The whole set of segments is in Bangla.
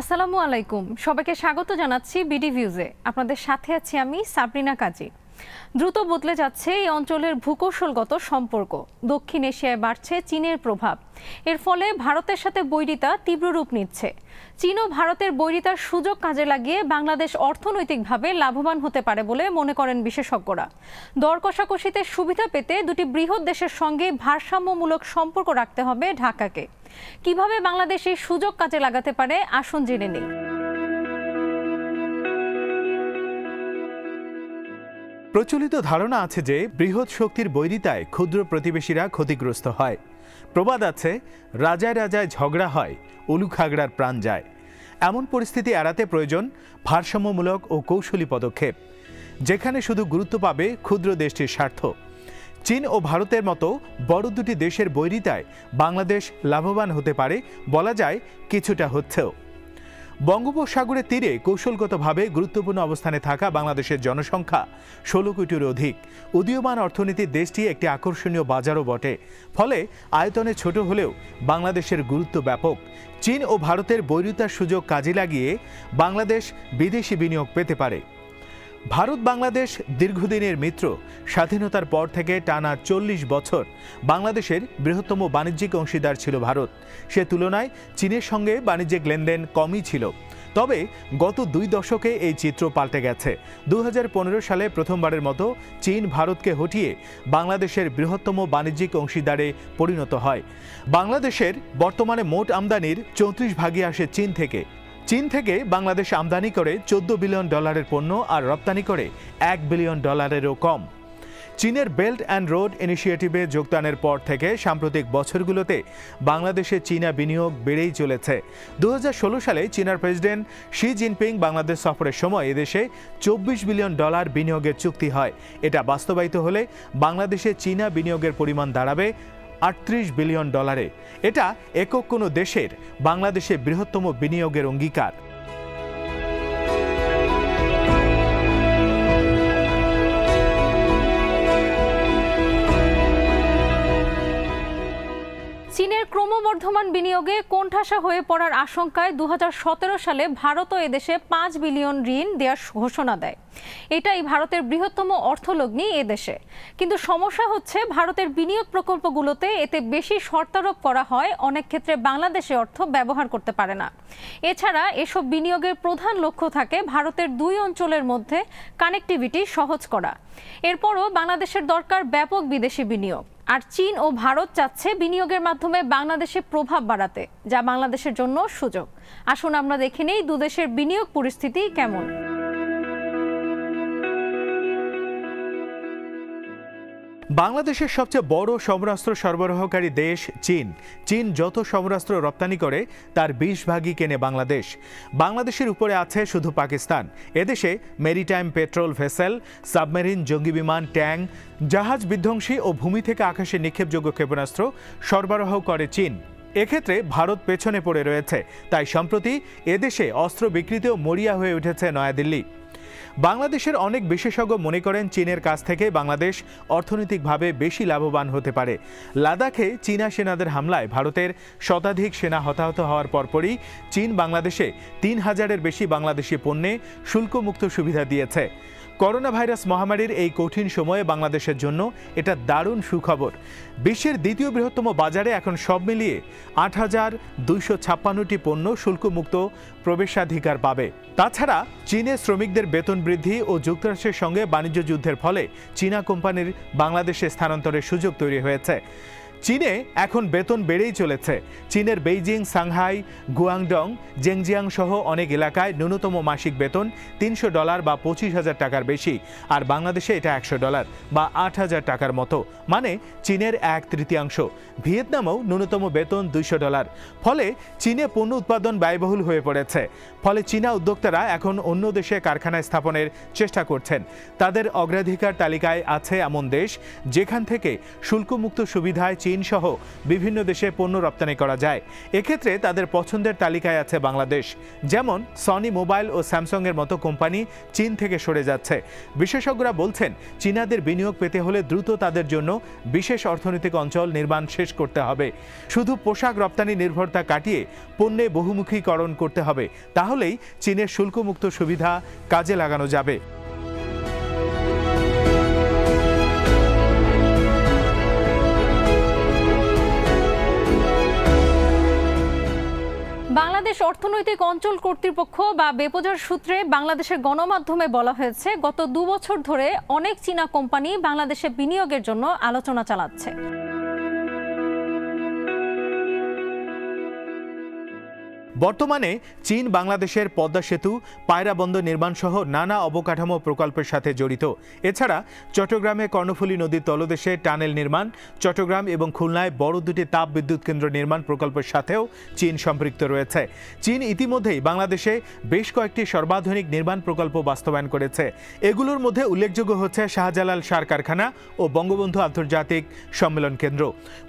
আসসালামু আলাইকুম সবাইকে স্বাগত জানাচ্ছি বিডি ভিউজে। আপনাদের সাথে আছি আমি সাবরিনা কাজী। দ্রুত বদলে যাচ্ছে এই অঞ্চলের ভূকৌশলগত সম্পর্ক। দক্ষিণ এশিয়ায় বাড়ছে চীনের প্রভাব, এর ফলে ভারতের সাথে বৈরিতা তীব্র রূপ নিচ্ছে। চীন ও ভারতের বৈরিতার সুযোগ কাজে লাগিয়ে বাংলাদেশ অর্থনৈতিকভাবে লাভবান হতে পারে বলে মনে করেন বিশেষজ্ঞরা। দর কষাকষিতে সুবিধা পেতে দুটি বৃহৎ দেশের সঙ্গে ভারসাম্যমূলক সম্পর্ক রাখতে হবে ঢাকাকে। কিভাবে বাংলাদেশ এই সুযোগ কাজে লাগাতে পারে, আসুন জেনে নেই। প্রচলিত ধারণা আছে যে বৃহৎ শক্তির বৈরিতায় ক্ষুদ্র প্রতিবেশীরা ক্ষতিগ্রস্ত হয়। প্রবাদ আছে, রাজায় রাজায় ঝগড়া হয়, উলুখাগড়ার প্রাণ যায়। এমন পরিস্থিতি এড়াতে প্রয়োজন ভারসাম্যমূলক ও কৌশলী পদক্ষেপ, যেখানে শুধু গুরুত্ব পাবে ক্ষুদ্র দেশটির স্বার্থ। চীন ও ভারতের মতো বড় দুটি দেশের বৈরিতায় বাংলাদেশ লাভবান হতে পারে, বলা যায় কিছুটা হচ্ছেও। বঙ্গোপসাগরের তীরে কৌশলগতভাবে গুরুত্বপূর্ণ অবস্থানে থাকা বাংলাদেশের জনসংখ্যা ১৬ কোটির অধিক। উদীয়মান অর্থনীতির দেশটি একটি আকর্ষণীয় বাজারও বটে। ফলে আয়তনে ছোট হলেও বাংলাদেশের গুরুত্ব ব্যাপক। চীন ও ভারতের বৈরিতার সুযোগ কাজে লাগিয়ে বাংলাদেশ বিদেশি বিনিয়োগ পেতে পারে। ভারত বাংলাদেশ দীর্ঘদিনের মিত্র। স্বাধীনতার পর থেকে টানা ৪০ বছর বাংলাদেশের বৃহত্তম বাণিজ্যিক অংশীদার ছিল ভারত। সে তুলনায় চীনের সঙ্গে বাণিজ্যিক লেনদেন কমই ছিল। তবে গত ২ দশকে এই চিত্র পাল্টে গেছে। ২০১৫ সালে প্রথমবারের মতো চীন ভারতকে হটিয়ে বাংলাদেশের বৃহত্তম বাণিজ্যিক অংশীদারে পরিণত হয়। বাংলাদেশের বর্তমানে মোট আমদানির ৩৪ ভাগই আসে চীন থেকে। চীন থেকে বাংলাদেশ আমদানি করে ১৪ বিলিয়ন ডলারের পণ্য আর রপ্তানি করে ১ বিলিয়ন ডলারেরও কম। চীনের বেল্ট অ্যান্ড রোড ইনিশিয়েটিভে যোগদানের পর থেকে সাম্প্রতিক বছরগুলোতে বাংলাদেশে চীনা বিনিয়োগ বেড়েই চলেছে। ২০১৬ সালে চীনার প্রেসিডেন্ট শি জিনপিং বাংলাদেশ সফরের সময় এদেশে ২৪ বিলিয়ন ডলার বিনিয়োগের চুক্তি হয়। এটা বাস্তবায়িত হলে বাংলাদেশে চীনা বিনিয়োগের পরিমাণ দাঁড়াবে ৩৮ বিলিয়ন ডলারে। এটা একক কোনো দেশের বাংলাদেশে বৃহত্তম বিনিয়োগের অঙ্গীকার। চীনের ক্রমবর্ধমান বিনিয়োগে কোণঠাসা হয়ে পড়ার আশঙ্কায় ২০১৭ সালে ভারতও এদেশে ৫ বিলিয়ন ঋণ দেওয়ার ঘোষণা দেয়। এটাই ভারতের বৃহত্তম অর্থলগ্নি এদেশে। কিন্তু সমস্যা হচ্ছে, ভারতের বিনিয়োগ প্রকল্পগুলোতে এতে বেশি শর্তারোপ করা হয়। অনেক ক্ষেত্রে বাংলাদেশে অর্থ ব্যবহার করতে পারে না। এছাড়া এসব বিনিয়োগের প্রধান লক্ষ্য থাকে ভারতের দুই অঞ্চলের মধ্যে কানেক্টিভিটি সহজ করা। এরপরও বাংলাদেশের দরকার ব্যাপক বিদেশি বিনিয়োগ। আর চীন ও ভারত চাচ্ছে বিনিয়োগের মাধ্যমে বাংলাদেশে প্রভাব বাড়াতে, যা বাংলাদেশের জন্য সুযোগ। আসুন আমরা দেখে নেই দুদেশের বিনিয়োগ পরিস্থিতি কেমন। বাংলাদেশের সবচেয়ে বড় সমরাস্ত্র সরবরাহকারী দেশ চীন। চীন যত সমরাস্ত্র রপ্তানি করে তার ২০ ভাগই কেনে বাংলাদেশ। বাংলাদেশের উপরে আছে শুধু পাকিস্তান। এদেশে মেরিটাইম পেট্রোল ভেসেল, সাবমেরিন, জঙ্গি বিমান, ট্যাং, জাহাজ বিধ্বংসী ও ভূমি থেকে আকাশে নিক্ষেপযোগ্য ক্ষেপণাস্ত্র সরবরাহ করে চীন। এক্ষেত্রে ভারত পেছনে পড়ে রয়েছে। তাই সম্প্রতি এদেশে অস্ত্র বিক্রিতেও মরিয়া হয়ে উঠেছে নয়াদিল্লি। বাংলাদেশের অনেক বিশেষজ্ঞ মনে করেন চীনের কাছ থেকে বাংলাদেশ অর্থনৈতিকভাবে বেশি লাভবান হতে পারে। লাদাখে চীনা সেনাদের হামলায় ভারতের শতাধিক সেনা হতাহত হওয়ার পরপরই চীন বাংলাদেশে ৩,০০০-এর বেশি বাংলাদেশি পণ্যে শুল্কমুক্ত সুবিধা দিয়েছে। করোনা ভাইরাস মহামারীর এই কঠিন সময়ে বাংলাদেশের জন্য এটা দারুণ সুখবর। বিশ্বের দ্বিতীয় বৃহত্তম বাজারে এখন সব মিলিয়ে ৮,২৫৬টি পণ্য শুল্কমুক্ত প্রবেশাধিকার পাবে। তাছাড়া চীনে শ্রমিকদের বেতন বৃদ্ধি ও যুক্তরাষ্ট্রের সঙ্গে বাণিজ্য যুদ্ধের ফলে চীনা কোম্পানির বাংলাদেশে স্থানান্তরের সুযোগ তৈরি হয়েছে। চীনে এখন বেতন বেড়েই চলেছে। চীনের বেইজিং, সাংহাই, গুয়াংডং, জেংজিয়াং সহ অনেক এলাকায় ন্যূনতম মাসিক বেতন $৩০০ বা ২৫,০০০ টাকার বেশি। আর বাংলাদেশে এটা $১০০ বা ৮,০০০ টাকার মতো, মানে চীনের ১/৩। ভিয়েতনামেও ন্যূনতম বেতন $২০০। ফলে চীনে পণ্য উৎপাদন ব্যয়বহুল হয়ে পড়েছে। ফলে চীনা উদ্যোক্তারা এখন অন্য দেশে কারখানা স্থাপনের চেষ্টা করছেন। তাদের অগ্রাধিকার তালিকায় আছে এমন দেশ যেখান থেকে শুল্কমুক্ত সুবিধায় चीन सह विभिन्न देशे पण्य रप्तानी करा जाए। एक्षेत्रे तादेर पछंदेर तालिकाय आछे बांग्लादेश। जेमन सनी मोबाइल और सैमसंगेर मतो कोम्पानी चीन थेके सरे जाच्छे। विशेषज्ञरा बोलछेन चीनादेर बिनियोग पेते होले द्रुत तादेर जोन्नो विशेष अर्थनैतिक अंचल निर्माण शेष करते हबे। शुधु पोशाक रप्तानी निर्भरता काटिये पण्ये बहुमुखीकरण करते हबे, ताहलेई चीनेर शुल्कमुक्त सुविधा काजे लागानो जाबे। বাংলাদেশ অর্থনৈতিক অঞ্চল কর্তৃপক্ষ বা বেপোজার সূত্রে বাংলাদেশের গণমাধ্যমে বলা হয়েছে, গত ২ বছর ধরে অনেক চীনা কোম্পানি বাংলাদেশে বিনিয়োগের জন্য আলোচনা চালাচ্ছে। বর্তমানে চীন বাংলাদেশের পদ্মা সেতু, পায়রা বন্দর নির্মাণ সহ নানা অবকাঠামো প্রকল্পের সাথে জড়িত। এছাড়া চট্টগ্রামে কর্ণফুলী নদীর তলদেশে টানেল নির্মাণ, চট্টগ্রাম এবং খুলনায় বড় দুটি তাপবিদ্যুৎ কেন্দ্র নির্মাণ প্রকল্পের সাথেও চীন সম্পৃক্ত রয়েছে। চীন ইতিমধ্যেই বাংলাদেশে বেশ কয়েকটি সর্বাধুনিক নির্মাণ প্রকল্প বাস্তবায়ন করেছে। এগুলোর মধ্যে উল্লেখযোগ্য হচ্ছে শাহজালাল সার কারখানা ও বঙ্গবন্ধু আন্তর্জাতিক সম্মেলন কেন্দ্র।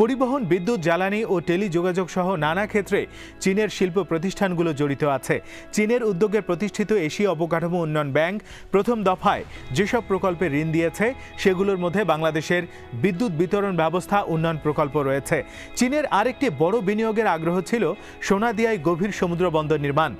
পরিবহন, বিদ্যুৎ, জ্বালানি ও টেলিযোগাযোগ সহ নানা ক্ষেত্রে চীনের শিল্প প্রতিষ্ঠানগুলো জড়িত আছে। চীনের উদ্যোগে প্রতিষ্ঠিত এশীয় অবকাঠামো উন্নয়ন ব্যাংক প্রথম দফায় যেসব প্রকল্পে ঋণ দিয়েছে সেগুলোর মধ্যে বাংলাদেশের বিদ্যুৎ বিতরণ ব্যবস্থা উন্নয়ন প্রকল্প রয়েছে। চীনের আরেকটি বড় বিনিয়োগের আগ্রহ ছিল সোনাদিয়ায় গভীর সমুদ্র বন্দর নির্মাণ।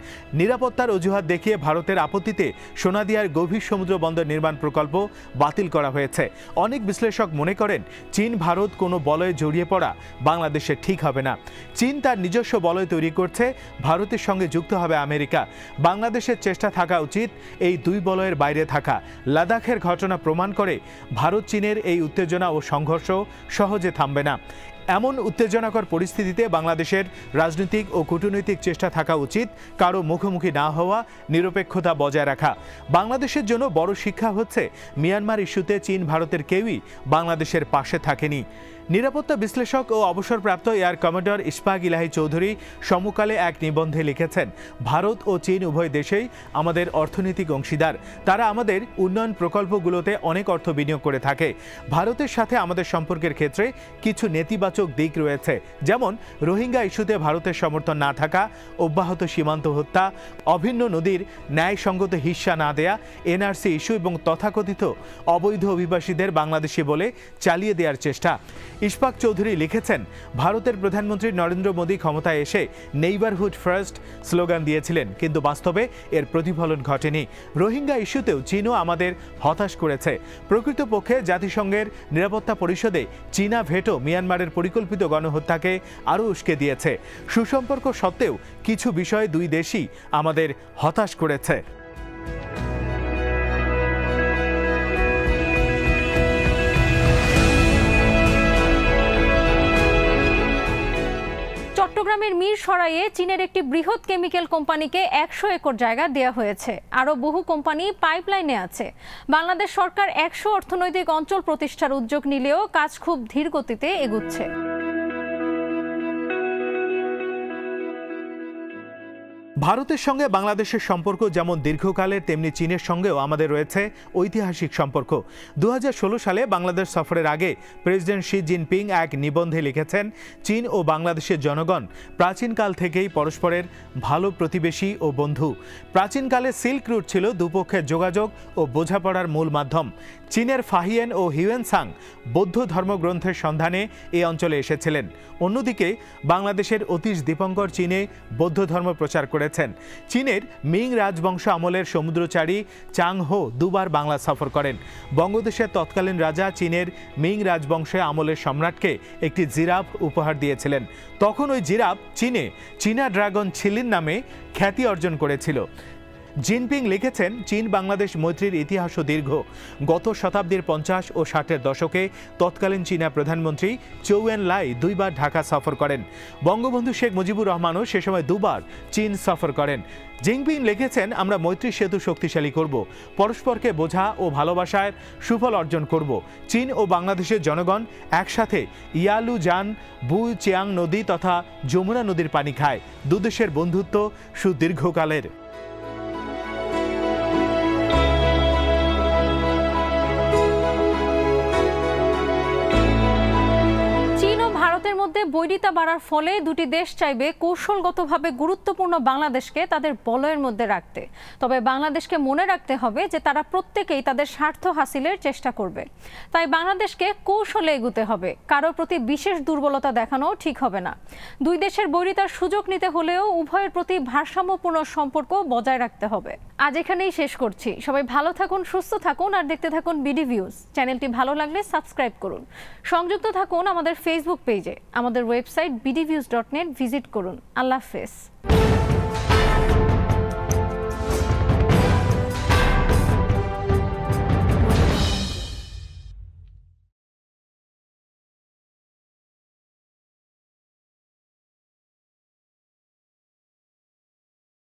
নিরাপত্তার অজুহাত দেখিয়ে ভারতের আপত্তিতে সোনাদিয়ার গভীর সমুদ্র বন্দর নির্মাণ প্রকল্প বাতিল করা হয়েছে। অনেক বিশ্লেষক মনে করেন চীন ভারত কোনো বলয়ে জড়িয়ে পড়া বাংলাদেশে ঠিক হবে না। চীন তার নিজস্ব বলয় তৈরি করছে, ভারতের সঙ্গে যুক্ত হবে আমেরিকা। বাংলাদেশের চেষ্টা থাকা উচিত এই দুই বলয়ের বাইরে থাকা। লাদাখের ঘটনা প্রমাণ করে ভারত চীনের এই উত্তেজনা ও সংঘর্ষ সহজে থামবে না। এমন উত্তেজনাকর পরিস্থিতিতে বাংলাদেশের রাজনৈতিক ও কূটনৈতিক চেষ্টা থাকা উচিত কারো মুখোমুখি না হওয়া, নিরপেক্ষতা বজায় রাখা। বাংলাদেশের জন্য বড় শিক্ষা হচ্ছে মিয়ানমার ইস্যুতে চীন ভারতের কেউই বাংলাদেশের পাশে থাকেনি। নিরাপত্তা বিশ্লেষক ও অবসরপ্রাপ্ত এয়ার কমান্ডার ইশফাক ইলাহি চৌধুরী সমকালে এক নিবন্ধে লিখেছেন, ভারত ও চীন উভয় দেশেই আমাদের অর্থনৈতিক অংশীদার। তারা আমাদের উন্নয়ন প্রকল্পগুলোতে অনেক অর্থ বিনিয়োগ করে থাকে। ভারতের সাথে আমাদের সম্পর্কের ক্ষেত্রে কিছু নেতিবাচক দিক রয়েছে, যেমন রোহিঙ্গা ইস্যুতে ভারতের সমর্থন না থাকা, অব্যাহত সীমান্ত হত্যা, অভিন্ন নদীর ন্যায়সঙ্গত হিস্সা না দেয়া, এনআরসি ইস্যু এবং তথাকথিত অবৈধ অভিবাসীদের বাংলাদেশি বলে চালিয়ে দেওয়ার চেষ্টা। ইশফাক চৌধুরী লিখেছেন, ভারতের প্রধানমন্ত্রী নরেন্দ্র মোদী ক্ষমতায় এসে নেইবারহুড ফার্স্ট স্লোগান দিয়েছিলেন, কিন্তু বাস্তবে এর প্রতিফলন ঘটেনি। রোহিঙ্গা ইস্যুতেও চীনও আমাদের হতাশ করেছে। প্রকৃতপক্ষে জাতিসংঘের নিরাপত্তা পরিষদে চীনা ভেটো মিয়ানমারের পরিকল্পিত গণহত্যাকে আরও উস্কে দিয়েছে। সুসম্পর্ক সত্ত্বেও কিছু বিষয়ে দুই দেশই আমাদের হতাশ করেছে। চট্টগ্রামের মীরসরাইয়ে চীনের একটি বৃহৎ কেমিক্যাল কোম্পানিকে ১০০ একর জায়গা দেয়া হয়েছে। আরও বহু কোম্পানি পাইপলাইনে আছে। বাংলাদেশ সরকার ১০০ অর্থনৈতিক অঞ্চল প্রতিষ্ঠার উদ্যোগ নিলেও কাজ খুব ধীর গতিতে এগুচ্ছে। ভারতের সঙ্গে বাংলাদেশের সম্পর্ক যেমন দীর্ঘকালের, তেমনি চীনের সঙ্গেও আমাদের রয়েছে ঐতিহাসিক সম্পর্ক। ২০১৬ সালে বাংলাদেশ সফরের আগে প্রেসিডেন্ট শি জিনপিং এক নিবন্ধে লিখেছেন, চীন ও বাংলাদেশের জনগণ প্রাচীনকাল থেকেই পরস্পরের ভালো প্রতিবেশী ও বন্ধু। প্রাচীনকালে সিল্ক রুট ছিল দুপক্ষের যোগাযোগ ও বোঝাপড়ার মূল মাধ্যম। চীনের ফাহিয়েন ও হিউয়েনসাং বৌদ্ধ ধর্মগ্রন্থের সন্ধানে এই অঞ্চলে এসেছিলেন। অন্যদিকে বাংলাদেশের অতীশ দীপঙ্কর চীনে বৌদ্ধ ধর্ম প্রচার করে। চীনের মিং রাজবংশ আমলের সমুদ্রচারী চাং হো দুবার বাংলা সফর করেন। বঙ্গদেশের তৎকালীন রাজা চীনের মিং রাজবংশে আমলের সম্রাটকে একটি জিরাফ উপহার দিয়েছিলেন। তখন ওই জিরাফ চীনে চীনা ড্রাগন ছিলিন নামে খ্যাতি অর্জন করেছিল। জিনপিং লিখেছেন, চীন বাংলাদেশ মৈত্রীর ইতিহাসও দীর্ঘ। গত শতাব্দীর ৫০ ও ৬০-এর দশকে তৎকালীন চীনা প্রধানমন্ত্রী চৌ এন লাই দুইবার ঢাকা সফর করেন। বঙ্গবন্ধু শেখ মুজিবুর রহমানও সে সময় দুবার চীন সফর করেন। জিনপিং লিখেছেন, আমরা মৈত্রী সেতু শক্তিশালী করব, পরস্পরকে বোঝা ও ভালোবাসার সুফল অর্জন করব। চীন ও বাংলাদেশের জনগণ একসাথে ইয়ালুজান, বু চিয়াং নদী তথা যমুনা নদীর পানি খায়। দুদেশের বন্ধুত্ব সুদীর্ঘকালের। মধ্যে বৈরিতা বাড়ার ফলে দুটি দেশ চাইবে কৌশলগতভাবে গুরুত্বপূর্ণ বাংলাদেশকে তাদের বলয়ের মধ্যে রাখতে। তবে বাংলাদেশকে মনে রাখতে হবে যে তারা প্রত্যেকেই তাদের স্বার্থ হাসিলের চেষ্টা করবে। তাই বাংলাদেশকে কৌশলে এগুতে হবে, কারোর প্রতি বিশেষ দুর্বলতা দেখানো ঠিক হবে না। দুই দেশের বৈরিতার সুযোগ নিতে হলেও উভয়ের প্রতি ভারসাম্যপূর্ণ সম্পর্ক বজায় রাখতে হবে। আজ এখানেই শেষ করছি। সবাই ভালো থাকুন, সুস্থ থাকুন আর দেখতে থাকুন বিডি ভিউজ। চ্যানেলটি ভালো লাগলে সাবস্ক্রাইব করুন, সংযুক্ত থাকুন আমাদের ফেসবুক পেজে, আমাদের ওয়েবসাইট bdviews.net ভিজিট করুন। আল্লাহ হাফেজ।